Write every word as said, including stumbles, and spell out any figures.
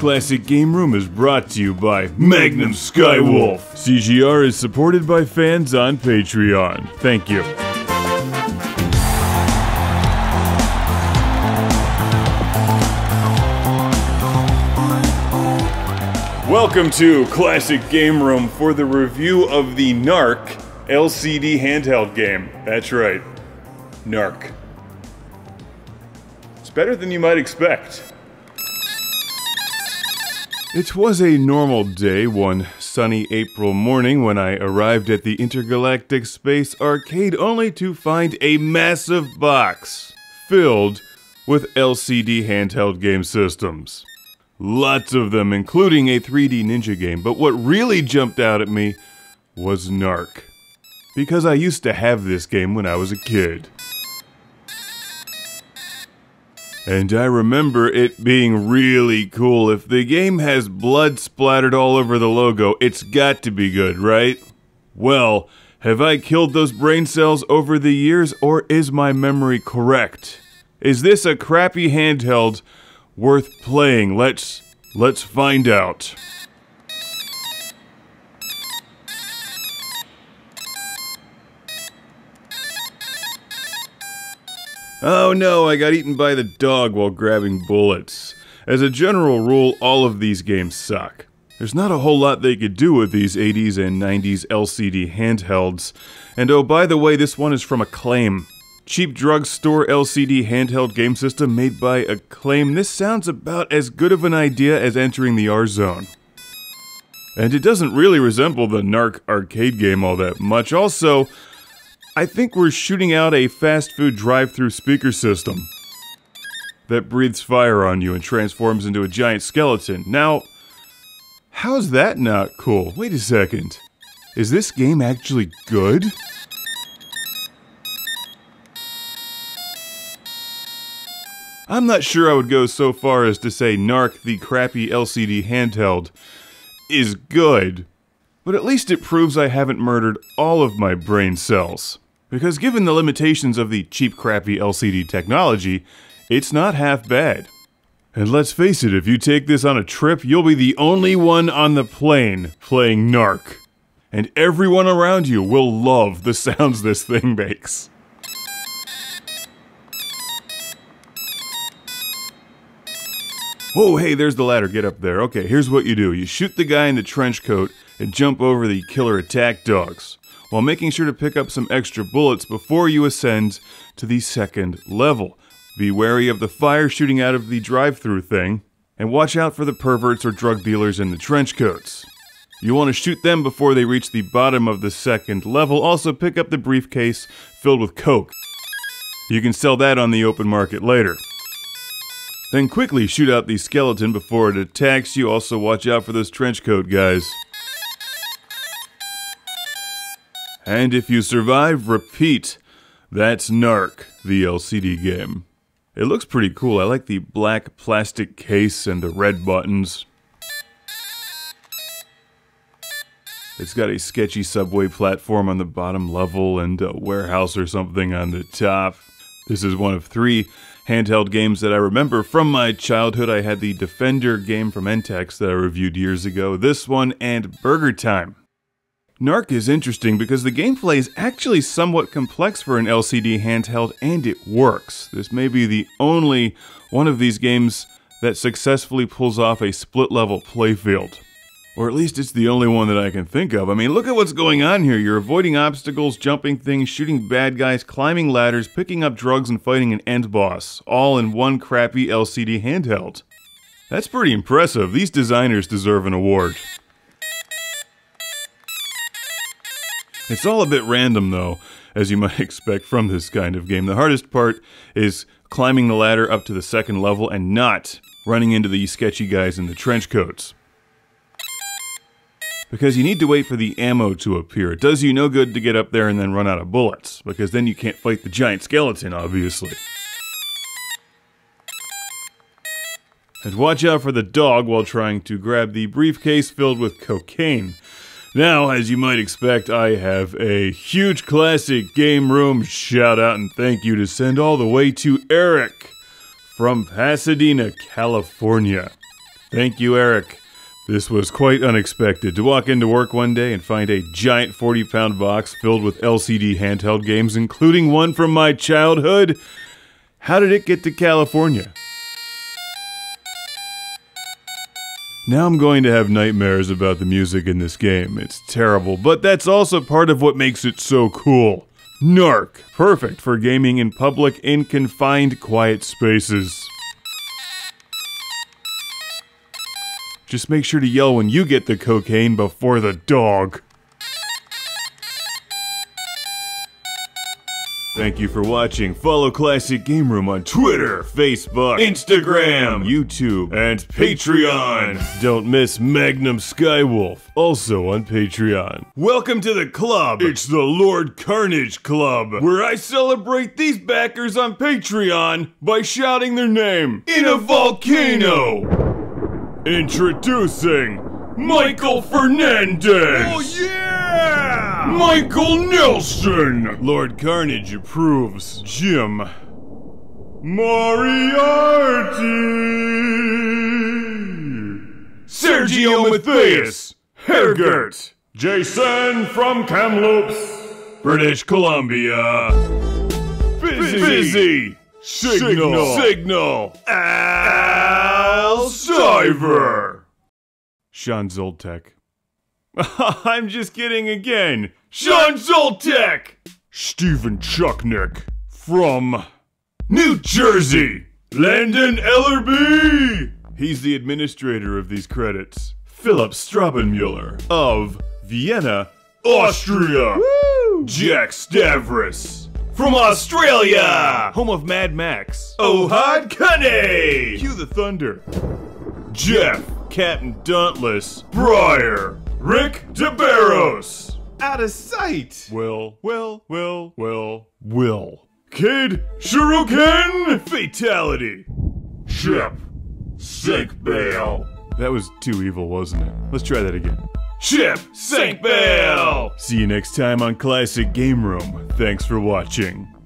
Classic Game Room is brought to you by Magnum Skywolf. C G R is supported by fans on Patreon. Thank you. Welcome to Classic Game Room for the review of the NARC L C D handheld game. That's right, NARC. It's better than you might expect. It was a normal day one sunny April morning when I arrived at the Intergalactic Space Arcade only to find a massive box filled with L C D handheld game systems. Lots of them, including a three D ninja game, but what really jumped out at me was NARC. Because I used to have this game when I was a kid. And I remember it being really cool. If the game has blood splattered all over the logo, it's got to be good, right? Well, have I killed those brain cells over the years, or is my memory correct? Is this a crappy handheld worth playing? Let's, let's find out. Oh no, I got eaten by the dog while grabbing bullets. As a general rule, all of these games suck. There's not a whole lot they could do with these eighties and nineties L C D handhelds. And oh, by the way, this one is from Acclaim. Cheap drugstore L C D handheld game system made by Acclaim. This sounds about as good of an idea as entering the R-Zone. And it doesn't really resemble the NARC arcade game all that much. Also, I think we're shooting out a fast food drive-through speaker system that breathes fire on you and transforms into a giant skeleton. Now, how's that not cool? Wait a second. Is this game actually good? I'm not sure I would go so far as to say NARC, the crappy L C D handheld, is good. But at least it proves I haven't murdered all of my brain cells. Because given the limitations of the cheap crappy L C D technology, it's not half bad. And let's face it, if you take this on a trip, you'll be the only one on the plane playing NARC. And everyone around you will love the sounds this thing makes. Whoa, hey, there's the ladder, get up there. Okay, here's what you do. You shoot the guy in the trench coat and jump over the killer attack dogs, while making sure to pick up some extra bullets before you ascend to the second level. Be wary of the fire shooting out of the drive-through thing, and watch out for the perverts or drug dealers in the trench coats. You want to shoot them before they reach the bottom of the second level. Also pick up the briefcase filled with coke. You can sell that on the open market later. Then quickly shoot out the skeleton before it attacks you. Also watch out for those trench coat guys. And if you survive, repeat. That's NARC, the L C D game. It looks pretty cool. I like the black plastic case and the red buttons. It's got a sketchy subway platform on the bottom level and a warehouse or something on the top. This is one of three handheld games that I remember from my childhood. I had the Defender game from Entex that I reviewed years ago, this one, and Burger Time. NARC is interesting because the gameplay is actually somewhat complex for an L C D handheld, and it works. This may be the only one of these games that successfully pulls off a split-level playfield. Or at least it's the only one that I can think of. I mean, look at what's going on here. You're avoiding obstacles, jumping things, shooting bad guys, climbing ladders, picking up drugs, and fighting an end boss. All in one crappy L C D handheld. That's pretty impressive. These designers deserve an award. It's all a bit random though, as you might expect from this kind of game. The hardest part is climbing the ladder up to the second level and not running into the sketchy guys in the trench coats. Because you need to wait for the ammo to appear. It does you no good to get up there and then run out of bullets, because then you can't fight the giant skeleton, obviously. And watch out for the dog while trying to grab the briefcase filled with cocaine. Now, as you might expect, I have a huge Classic Game Room shout out and thank you to send all the way to Eric from Pasadena, California. Thank you, Eric. This was quite unexpected, to walk into work one day and find a giant forty-pound box filled with L C D handheld games, including one from my childhood. How did it get to California? Now I'm going to have nightmares about the music in this game. It's terrible, but that's also part of what makes it so cool. NARC, perfect for gaming in public in confined, quiet spaces. Just make sure to yell when you get the cocaine before the dog. Thank you for watching. Follow Classic Game Room on Twitter, Facebook, Instagram, YouTube, and Patreon. Don't miss Magnum Skywolf, also on Patreon. Welcome to the club. It's the Lord Carnage Club, where I celebrate these backers on Patreon by shouting their name in a volcano. Introducing Michael Fernandez! Oh yeah! Michael Nelson! Lord Carnage approves. Jim Moriarty! Sergio Mathias! Hergert! Jason from Kamloops! British Columbia! Busy! Busy. Signal! Signal! Signal. Al Cyber! Sean Zoltek. I'm just kidding again! Sean Zoltek! Steven Chucknick from New Jersey! Landon Ellerby! He's the administrator of these credits. Philip Straubenmuller of Vienna, Austria! Woo! Jack Stavros! From Australia! Home of Mad Max. Ohad Kane! Cue the thunder. Jeff. Captain Dauntless. Briar. Rick DeBarros. Out of sight. Will. Will. Will. Will. Will. Kid. Shuriken. Fatality. Chip. Saint Bale. That was too evil, wasn't it? Let's try that again. Chip Saint Bale! See you next time on Classic Game Room. Thanks for watching.